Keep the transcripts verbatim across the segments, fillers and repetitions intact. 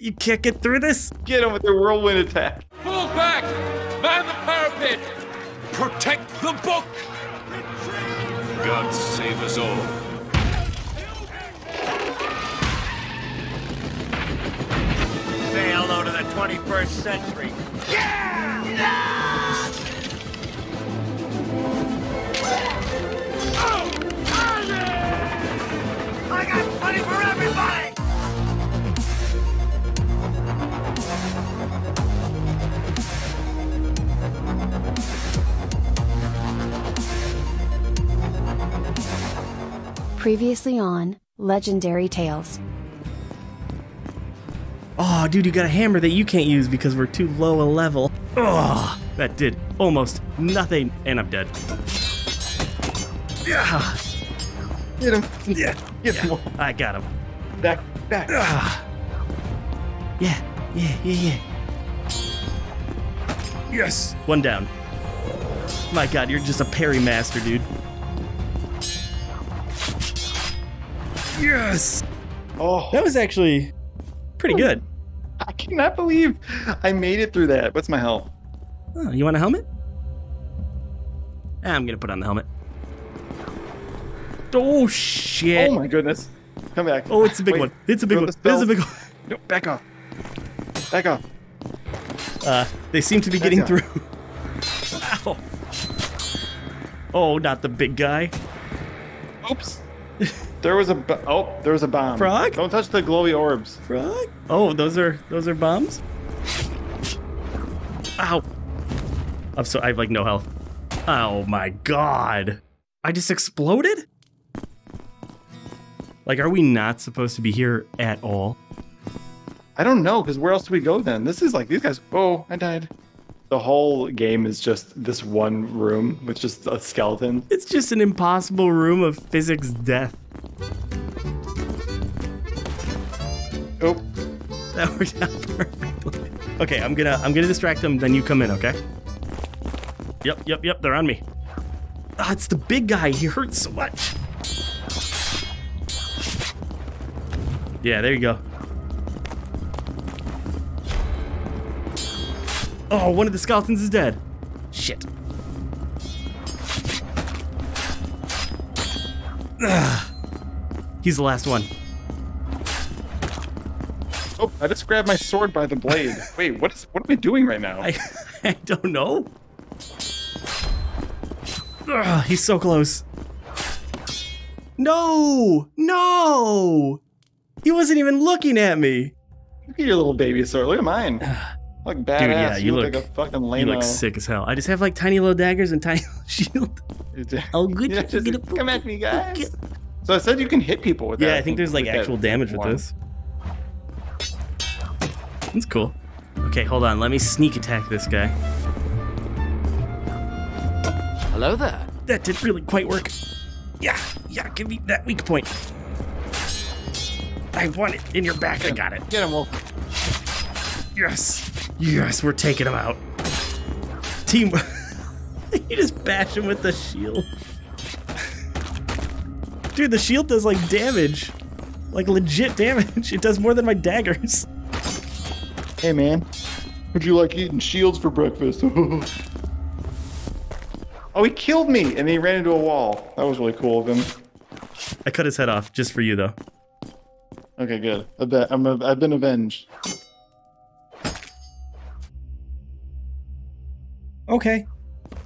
You can't get through this? Get him with their whirlwind attack. Pull back! Man the parapet! Protect the book! God save us all. Say hello to the twenty-first century. Yeah! No! Oh! Honey! I got money for everybody! Previously on Legendary Tales. Oh, dude, you got a hammer that you can't use because we're too low a level. Oh, that did almost nothing, and I'm dead. Yeah, get him! Yeah, get him! Yeah. I got him. Back, back. Yeah, yeah, yeah, yeah. Yes, one down. My God, you're just a parry master, dude. Yes. Oh, that was actually pretty good. I cannot believe I made it through that. What's my health? Oh, you want a helmet? I'm gonna put on the helmet. Oh shit! Oh my goodness! Come back! Oh, it's a big Wait, one. It's a big one. It's a big one. No, back off! Back off! Uh, they seem to be back getting off. through. Ow! Oh, not the big guy. Oops. There was a oh, there was a bomb. Frog? Don't touch the glowy orbs. Frog? Oh, those are those are bombs. Ow! I'm so I have like no health. Oh my God! I just exploded? Like, are we not supposed to be here at all? I don't know, because where else do we go then? This is like these guys. Oh, I died. The whole game is just this one room with just a skeleton. It's just an impossible room of physics death. Oh, that worked out perfectly. Okay, I'm gonna I'm gonna distract them. Then you come in, okay? Yep, yep, yep. They're on me. Ah, oh, it's the big guy. He hurts so much. Yeah, there you go. Oh, one of the skeletons is dead. Shit. Ugh. He's the last one. Oh, I just grabbed my sword by the blade. Wait, what is? What are we doing right now? I, I don't know. Ugh, he's so close. No, no. He wasn't even looking at me. Look at your little baby sword. Look at mine. Look badass. Dude, yeah, you, you look, look like a fucking lame. You look sick as hell. I just have like tiny little daggers and tiny little shield. Oh, good. Yeah, just, gonna, come at me, guys. So I said you can hit people with that. Yeah, I think there's like actual damage with this. That's cool. Okay, hold on. Let me sneak attack this guy. Hello there. That didn't really quite work. Yeah, yeah, give me that weak point. I want it in your back. I got it. Get him, Wolf. Yes. Yes, we're taking him out. Teamwork. You just bash him with the shield. Dude, the shield does like damage. Like legit damage. It does more than my daggers. Hey man, would you like eating shields for breakfast? Oh, he killed me and he ran into a wall. That was really cool of him. I cut his head off just for you though. Okay, good. I bet I'm a, I've been avenged. Okay.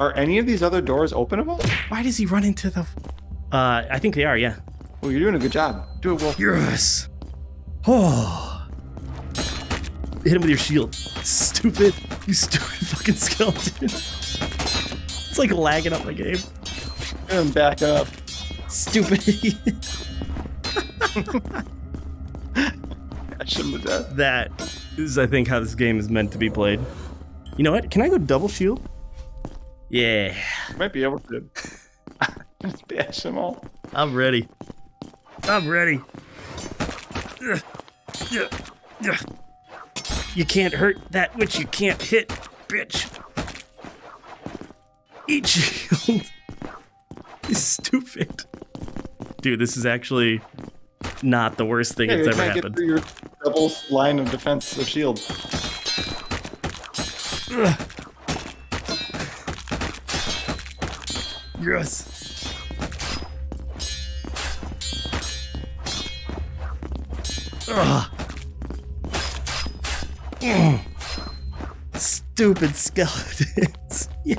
Are any of these other doors openable? Why does he run into the... Uh, I think they are, yeah. Well, you're doing a good job. Do it, Wolf. Yes. Oh. Hit him with your shield. Stupid. You stupid fucking skeleton. It's like lagging up my game. And back up. Stupid. I shouldn't have done that. That is, I think, how this game is meant to be played. You know what? Can I go double shield? Yeah. You might be able to. Just bash them all. I'm ready. I'm ready. You can't hurt that which you can't hit, bitch. Eat shield. It's stupid. Dude, this is actually not the worst thing hey, that's ever happened. Double line of defense of shield. Yes. Ugh. Mm. Stupid skeletons. Yeah.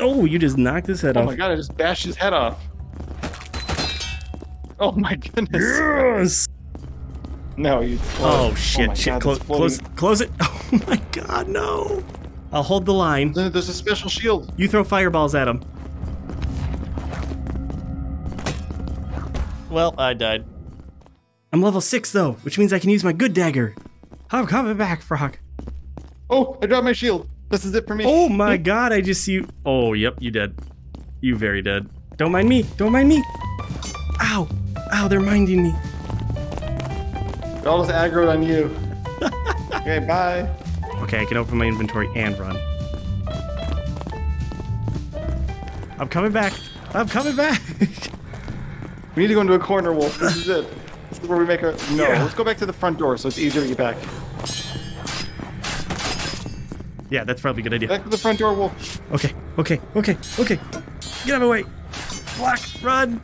Oh, you just knocked his head oh off. Oh my god, I just bashed his head off. Oh my goodness. Yes. No, you. Oh, oh shit, oh shit. God, close, close, close it. Oh my god, no. I'll hold the line. There's a special shield. You throw fireballs at him. Well, I died. I'm level six though, which means I can use my good dagger. I'm coming back, Frog. Oh, I dropped my shield. This is it for me. Oh my god, I just see you. Oh, yep, you dead. You very dead. Don't mind me. Don't mind me. Ow. Ow, they're minding me. They're all just aggroed on you. Okay, bye. Okay, I can open my inventory and run. I'm coming back. I'm coming back. We need to go into a corner, Wolf. This is it. This is where we make our... No, yeah. Let's go back to the front door so it's easier to get back. Yeah, that's probably a good idea. Back to the front door, Wolf. Okay, okay, okay, okay. Get out of my way. Block, run.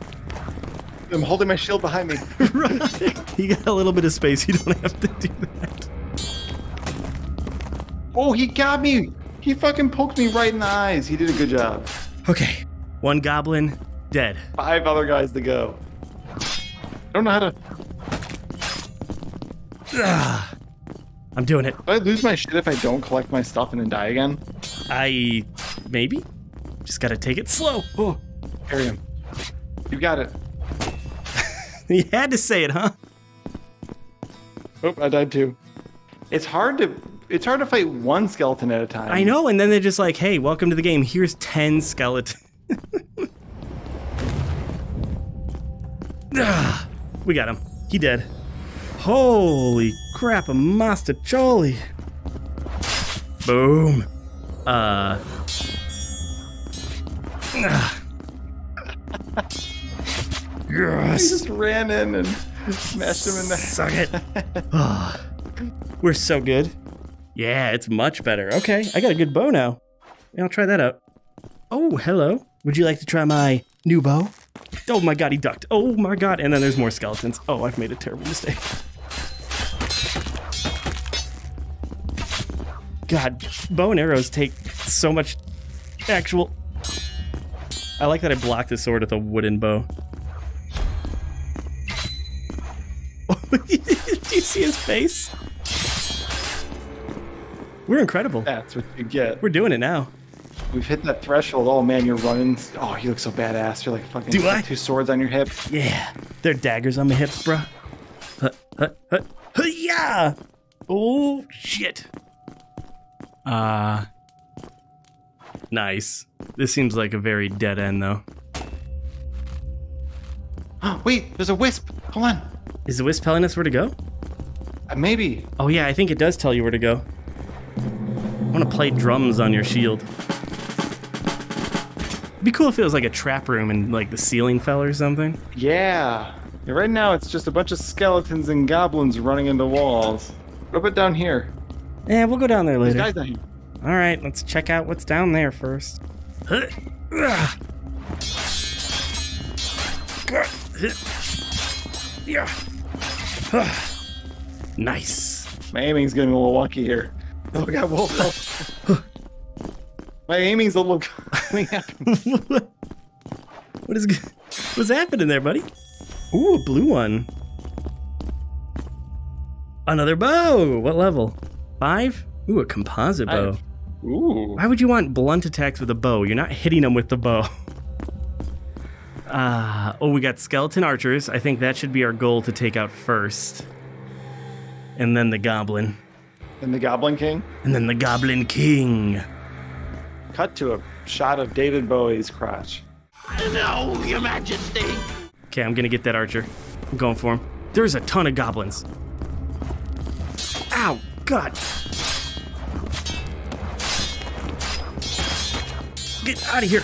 I'm holding my shield behind me. Run. You got a little bit of space. You don't have to do that. Oh, he got me. He fucking poked me right in the eyes. He did a good job. Okay. One goblin dead. Five other guys to go. I don't know how to... Ugh. I'm doing it. Do I lose my shit if I don't collect my stuff and then die again? I... maybe? Just gotta take it slow. Oh, carry him. You got it. You had to say it, huh? Oh, I died too. It's hard to... It's hard to fight one skeleton at a time. I know, and then they're just like, hey, welcome to the game. Here's ten skeletons. Ah, we got him. He dead. Holy crap, a mastacholi. Boom. Uh. Ah. Yes. I just ran in and smashed him in the head. Suck it. Oh, we're so good. Yeah, it's much better. Okay, I got a good bow now. I'll try that out. Oh, hello. Would you like to try my new bow? Oh my god, he ducked. Oh my god, and then there's more skeletons. Oh, I've made a terrible mistake. God, bow and arrows take so much actual... I like that I blocked the sword with a wooden bow. Did you see his face? We're incredible. That's what you get. We're doing it now. We've hit that threshold. Oh man, you're running. Oh, you look so badass. You're like fucking Do I? two swords on your hip. Yeah, they're daggers on my hips, bro. Huh, huh, huh, huh, yeah. Oh shit. Uh, nice. This seems like a very dead end, though. Oh, wait, there's a wisp. Hold on. Is the wisp telling us where to go? Uh, maybe. Oh yeah, I think it does tell you where to go. I want to play drums on your shield. It'd be cool if it was like a trap room and like the ceiling fell or something. Yeah. yeah. Right now it's just a bunch of skeletons and goblins running into walls. What about down here? Yeah, we'll go down there later. There's guys down here. All right, let's check out what's down there first. Nice. My aiming's getting a little wonky here. Oh, I got wolf. My aiming's a little... What is... What's happening there, buddy? Ooh, a blue one. Another bow! What level? Five? Ooh, a composite bow. Five. Ooh. Why would you want blunt attacks with a bow? You're not hitting them with the bow. Uh, oh, we got skeleton archers. I think that should be our goal to take out first. And then the goblin. And the Goblin King? And then the Goblin King. Cut to a shot of David Bowie's crotch. No, your majesty. Okay, I'm gonna get that archer. I'm going for him. There's a ton of goblins. Ow, God. Get out of here.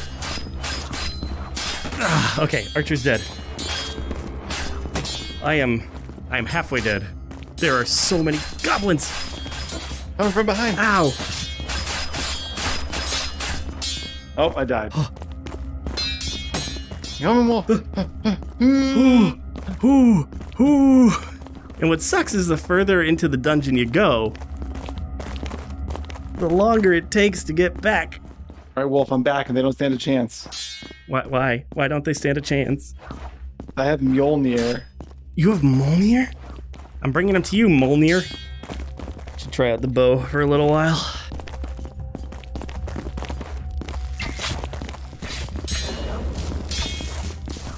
Ah, okay, archer's dead. I am, I am halfway dead. There are so many goblins! Coming from behind! Ow! Oh, I died. And what sucks is the further into the dungeon you go, the longer it takes to get back. All right, Wolf, I'm back, and they don't stand a chance. Why? Why? Why don't they stand a chance? I have Mjolnir. You have Mjolnir? I'm bringing them to you, Mjolnir. Should try out the bow for a little while.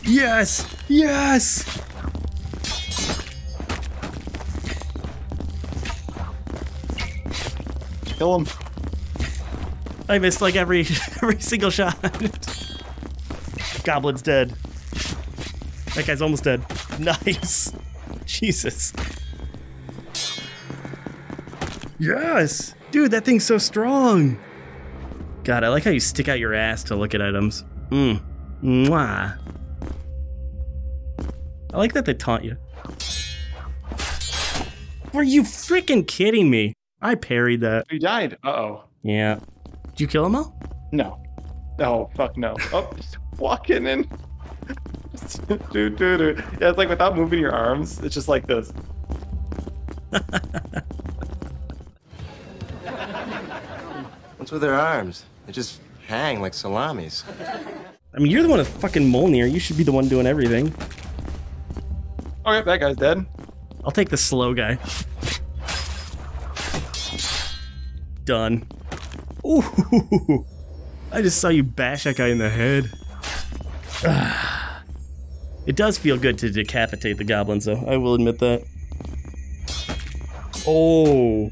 Yes! Yes! Kill him. I missed like every every single shot. Goblin's dead. That guy's almost dead. Nice. Jesus. Yes! Dude, that thing's so strong. God, I like how you stick out your ass to look at items. Mmm. Mwah. I like that they taunt you. Were you freaking kidding me? I parried that. You died. Uh-oh. Yeah. Did you kill them all? No. Oh, fuck no. Oh, just walking in. do, do, do. Yeah, it's like without moving your arms, it's just like this. What's with their arms? They just hang like salamis. I mean, you're the one with fucking Mjolnir. You should be the one doing everything. Okay, that guy's dead. I'll take the slow guy. Done. Ooh, I just saw you bash that guy in the head. Ah. It does feel good to decapitate the goblins, though. I will admit that. Oh.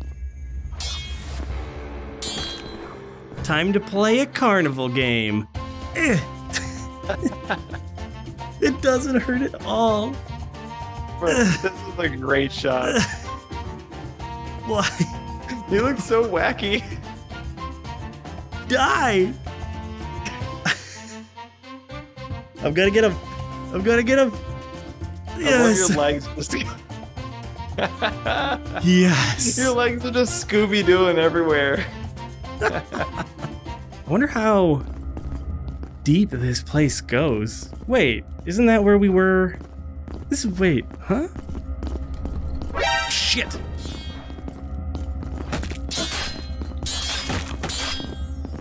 Time to play a carnival game. Eh. It doesn't hurt at all. This is a great shot. Why? You look so wacky. Die! I'm gonna get him. I'm gonna get him. Yes. Your legs just. Yes. Your legs are just Scooby-Dooing everywhere. I wonder how deep this place goes. Wait, isn't that where we were? This is, wait, huh? Shit!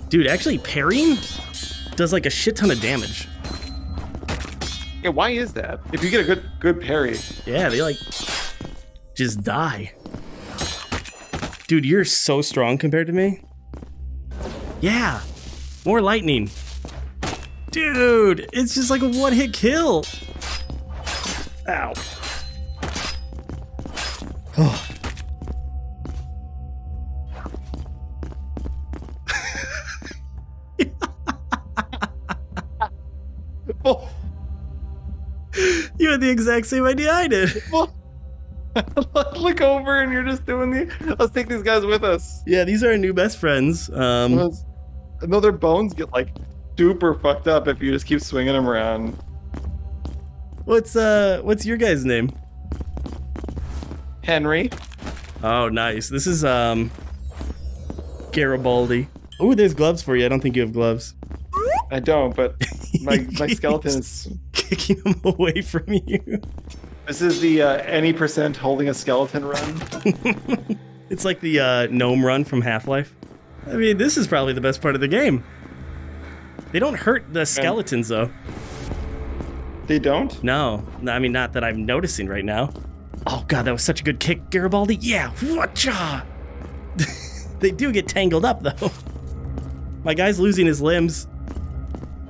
Dude, actually parrying does like a shit ton of damage. Yeah, why is that? If you get a good good parry. Yeah, they like just die. Dude, you're so strong compared to me. Yeah, more lightning. Dude, it's just like a one-hit kill. Ow. Oh. Oh. You had the exact same idea I did. Well, look over and you're just doing the... Let's take these guys with us. Yeah, these are our new best friends. Um, no, their bones get like super fucked up if you just keep swinging them around. What's uh what's your guy's name? Henry. Oh, nice. This is um Garibaldi. Oh, there's gloves for you. I don't think you have gloves. I don't, but my my skeleton is kicking them away from you. This is the uh, any percent holding a skeleton run. It's like the uh, gnome run from Half-Life. I mean, this is probably the best part of the game. They don't hurt the skeletons though. They don't? No. I mean, not that I'm noticing right now. Oh, God, that was such a good kick, Garibaldi. Yeah. Whatcha? They do get tangled up, though. My guy's losing his limbs.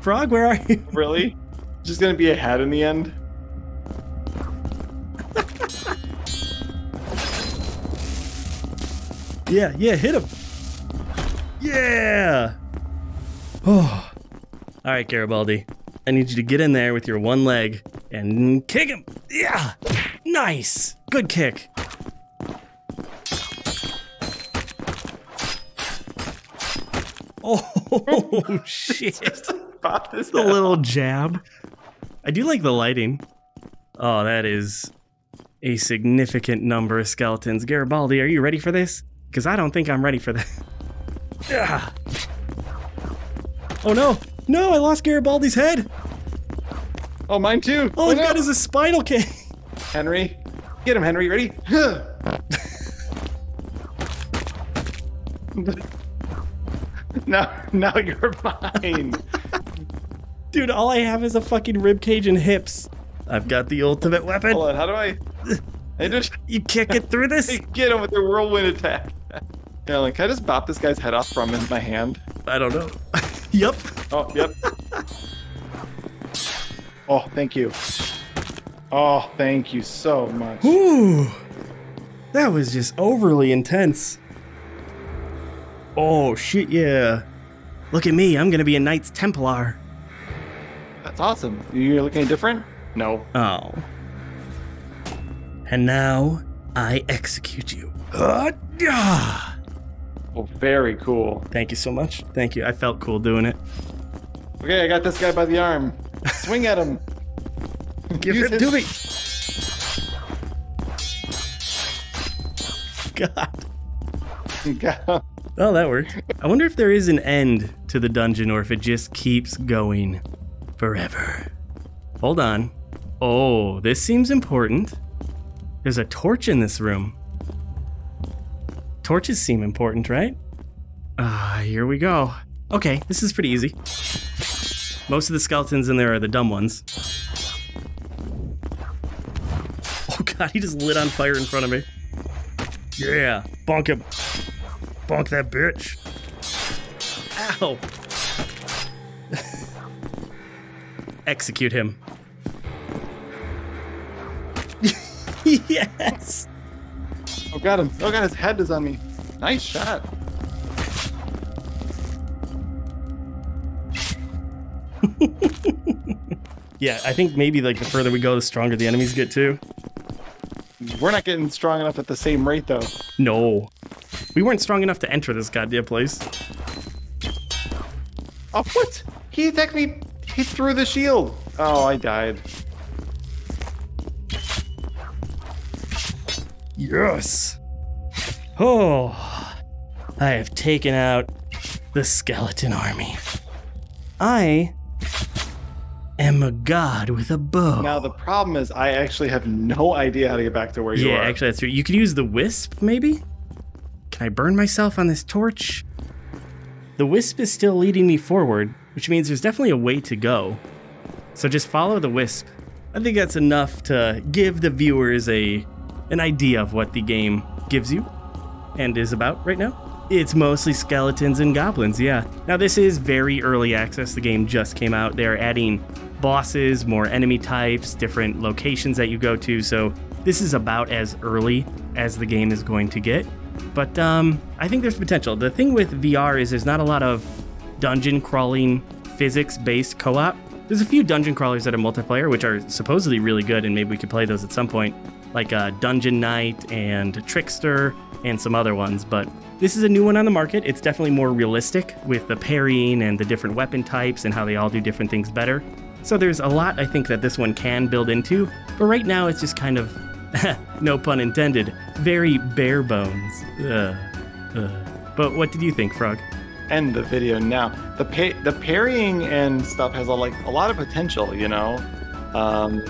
Frog, where are you? Really? Just going to be a hat in the end? Yeah, yeah, hit him. Yeah. Oh. All right, Garibaldi. I need you to get in there with your one leg and kick him. Yeah, nice, good kick. Oh shit! This the little jab. I do like the lighting. Oh, that is a significant number of skeletons. Garibaldi, are you ready for this? Because I don't think I'm ready for that. Ah. Oh no! No, I lost Garibaldi's head! Oh, mine too! All oh, I've no. got is a spinal cage! Henry, get him, Henry, ready? now, now you're fine. Dude, all I have is a fucking rib cage and hips. I've got the ultimate weapon. Hold on, how do I... I just... You can't get through this? Get him with the whirlwind attack. Yeah, like, can I just bop this guy's head off from my hand? I don't know. Yep. Oh, yep. Oh, thank you. Oh, thank you so much. Ooh, that was just overly intense. Oh, shit, yeah. Look at me. I'm going to be a Knights Templar. That's awesome. You're looking any different? No. Oh. And now I execute you. Uh, ah. Oh, very cool. Thank you so much. Thank you. I felt cool doing it. Okay, I got this guy by the arm. Swing at him. Give it to me. God. God. Oh, that worked. I wonder if there is an end to the dungeon or if it just keeps going forever. Hold on. Oh, this seems important. There's a torch in this room. Torches seem important, right? Ah, uh, here we go. Okay, this is pretty easy. Most of the skeletons in there are the dumb ones. Oh god, he just lit on fire in front of me. Yeah, bonk him. Bonk that bitch. Ow. Execute him. Yes! Oh, got him. Oh, got his head is on me. Nice shot. Yeah, I think maybe like the further we go, the stronger the enemies get too. We're not getting strong enough at the same rate though. No. We weren't strong enough to enter this goddamn place. Oh, what? He attacked me. He threw the shield. Oh, I died. Yes. Oh, I have taken out the skeleton army. I am a god with a bow. Now the problem is I actually have no idea how to get back to where you yeah, are. Yeah, actually that's true. You could use the wisp maybe? Can I burn myself on this torch? The wisp is still leading me forward, which means there's definitely a way to go. So just follow the wisp. I think that's enough to give the viewers a an idea of what the game gives you and is about right now. It's mostly skeletons and goblins, yeah. Now this is very early access. The game just came out. They're adding bosses, more enemy types, different locations that you go to. So this is about as early as the game is going to get. But um, I think there's potential. The thing with V R is there's not a lot of dungeon crawling, physics-based co-op. There's a few dungeon crawlers that are multiplayer, which are supposedly really good, and maybe we could play those at some point, like uh, Dungeon Knight and Trickster and some other ones. But this is a new one on the market. It's definitely more realistic with the parrying and the different weapon types and how they all do different things better. So there's a lot, I think, that this one can build into. But right now, it's just kind of... no pun intended, very bare bones. Ugh. Ugh. But what did you think, Frog? End the video now. The pa the parrying and stuff has a, like a lot of potential, you know. Um,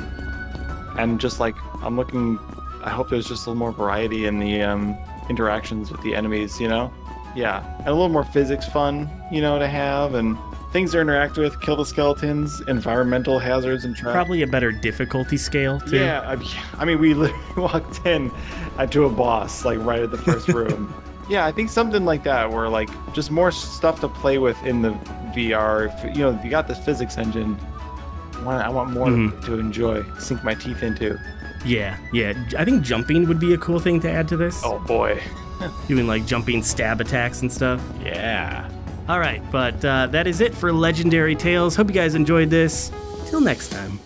and just like I'm looking, I hope there's just a little more variety in the um, interactions with the enemies, you know. Yeah, and a little more physics fun, you know, to have and things to interact with. Kill the skeletons, environmental hazards, and traps. Probably a better difficulty scale too. Yeah, I, I mean, we literally walked in uh, to a boss like right at the first room. Yeah, I think something like that, where like just more stuff to play with in the V R. If, you know, you got this physics engine. I want, I want more mm-hmm. to enjoy, sink my teeth into. Yeah, yeah. I think jumping would be a cool thing to add to this. Oh boy, doing like jumping stab attacks and stuff. Yeah. All right, but uh, that is it for Legendary Tales. Hope you guys enjoyed this. Till next time.